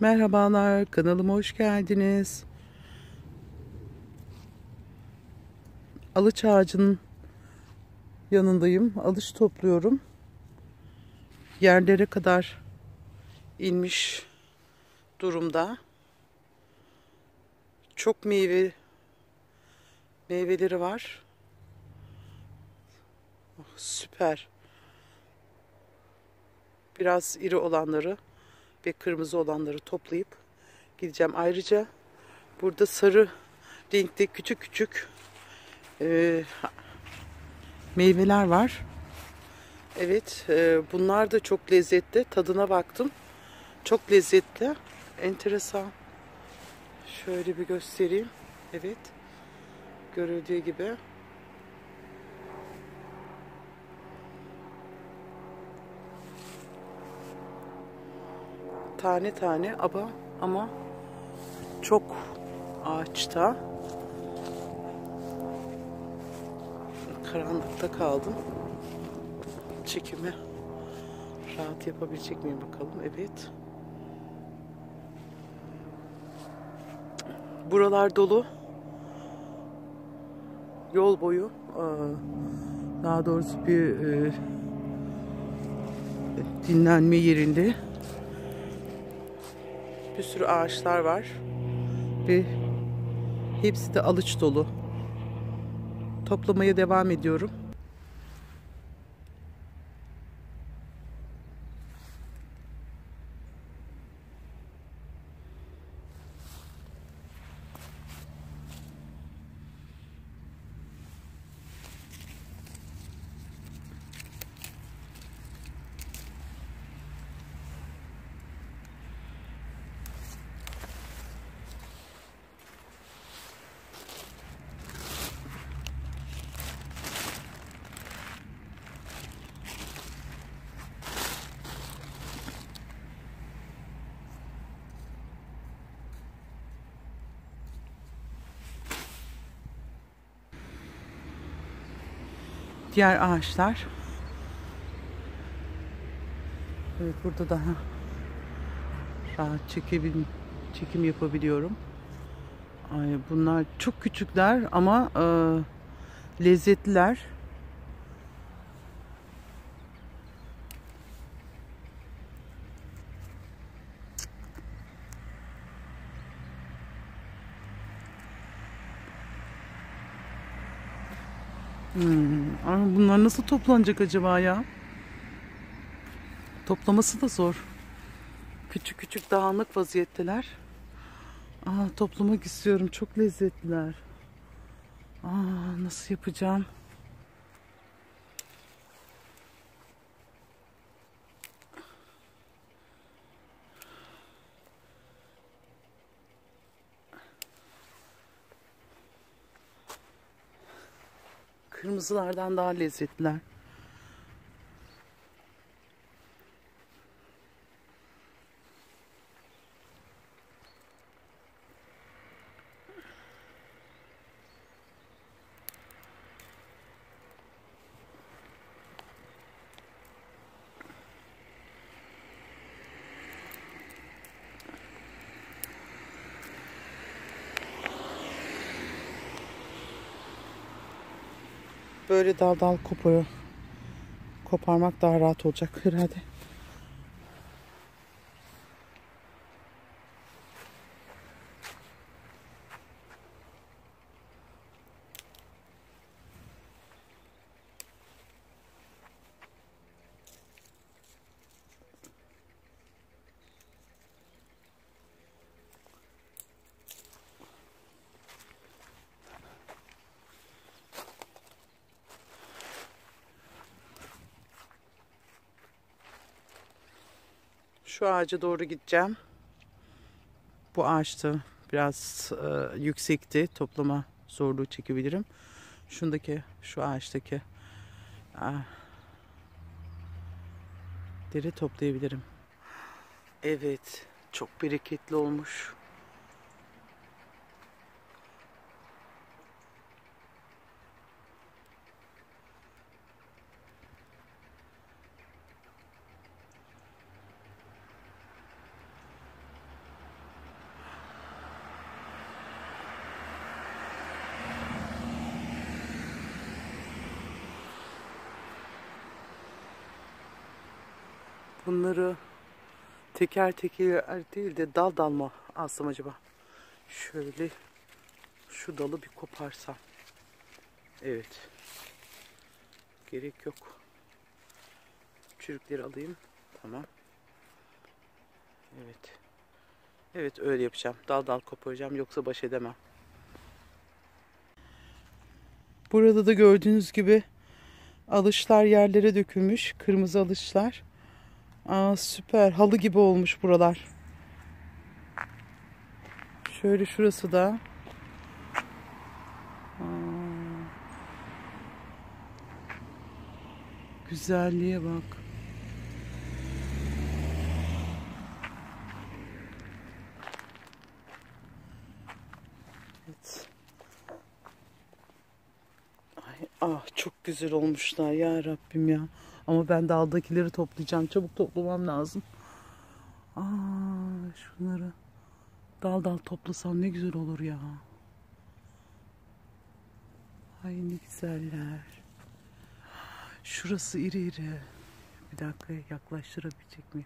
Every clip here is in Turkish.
Merhabalar, kanalıma hoş geldiniz. Alıç ağacının yanındayım. Alıç topluyorum. Yerlere kadar inmiş durumda. Çok meyveleri var. Oh, süper. Biraz iri olanları ve kırmızı olanları toplayıp gideceğim. Ayrıca burada sarı renkte küçük küçük meyveler var. Evet, bunlar da çok lezzetli. Tadına baktım. Çok lezzetli. Enteresan. Şöyle bir göstereyim. Evet. Görüldüğü gibi. Tane tane ama çok ağaçta. Karanlıkta kaldım. Çekimi rahat yapabilecek miyim bakalım. Evet. Buralar dolu. Yol boyu, daha doğrusu bir dinlenme yerinde bir sürü ağaçlar var ve hepsi de alıç dolu. Toplamaya devam ediyorum. Diğer ağaçlar. Evet, burada daha rahat çekim yapabiliyorum. Ay, bunlar çok küçükler ama lezzetliler. Bunlar nasıl toplanacak acaba ya? Toplaması da zor. Küçük küçük dağınık vaziyetteler. Toplamak istiyorum. Çok lezzetliler. Nasıl yapacağım? Kırmızılardan daha lezzetliler. Böyle dal koparmak daha rahat olacak herhalde. Şu ağaca doğru gideceğim. Bu ağaçta biraz yüksekti. Toplama zorluğu çekebilirim. Şu ağaçtaki deri toplayabilirim. Evet. Çok bereketli olmuş. bunları teker teker değil de dal dal mı alsam acaba? Şöyle şu dalı bir koparsam. Evet. Gerek yok. Çürükleri alayım. Tamam. Evet. Evet, öyle yapacağım. Dal dal koparacağım. Yoksa baş edemem. Burada da gördüğünüz gibi alışlar yerlere dökülmüş. Kırmızı alışlar. Aa, süper. Halı gibi olmuş buralar. Şöyle şurası da. Aa, güzelliğe bak. Evet. Ay, ah, çok güzel olmuşlar ya Rabbim ya. Ama ben daldakileri toplayacağım. Çabuk toplamam lazım. Aa, şunları dal dal toplasam ne güzel olur ya. Ay ne güzeller. Şurası iri iri. Bir dakika, yaklaştırabilecek miyim?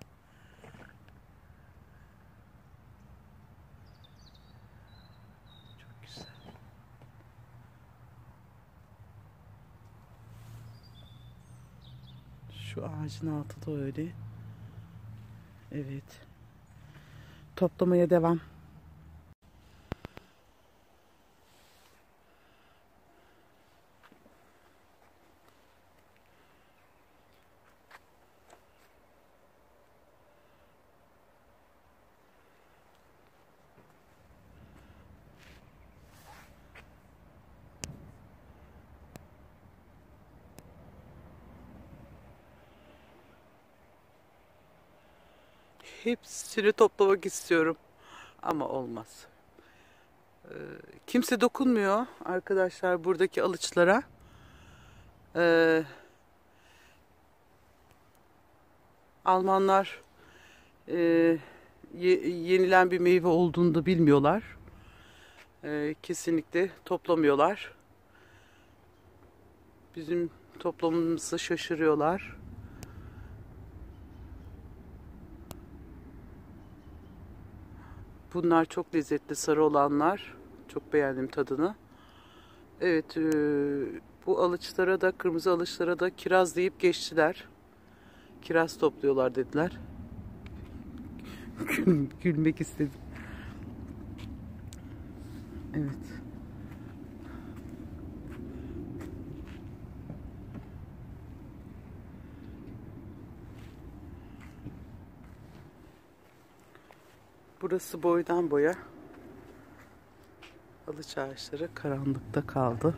Çok güzel. Şu ağacın altı da öyle. Evet. Toplamaya devam. Hepsini toplamak istiyorum. Ama olmaz. Kimse dokunmuyor arkadaşlar buradaki alıçlara. Almanlar yenilen bir meyve olduğunu da bilmiyorlar. Kesinlikle toplamıyorlar. Bizim toplamımızı şaşırıyorlar. Bunlar çok lezzetli, sarı olanlar. Çok beğendim tadını. Evet, bu alıçlara da, kırmızı alıçlara da kiraz deyip geçtiler. Kiraz topluyorlar dediler. Gülmek istedim. Evet. Burası boydan boya. Alıç ağaçları karanlıkta kaldı.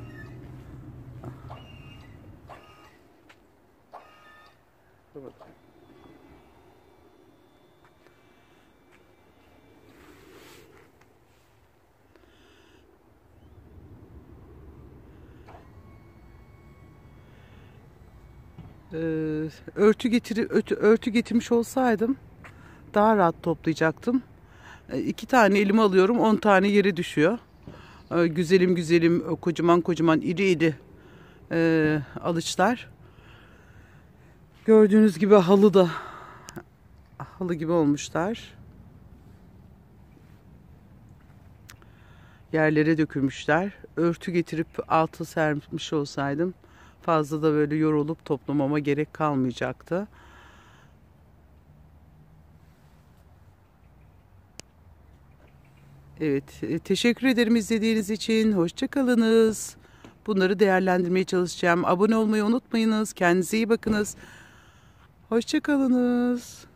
Örtü getirmiş olsaydım daha rahat toplayacaktım. 2 tane elime alıyorum, 10 tane yere düşüyor. Güzelim güzelim, kocaman kocaman, iri iri alıçlar. Gördüğünüz gibi halı da, halı gibi olmuşlar. Yerlere dökülmüşler. Örtü getirip altı sermiş olsaydım fazla da böyle yorulup toplamama gerek kalmayacaktı. Evet, teşekkür ederim izlediğiniz için. Hoşça kalınız. Bunları değerlendirmeye çalışacağım. Abone olmayı unutmayınız. Kendinize iyi bakınız. Hoşça kalınız.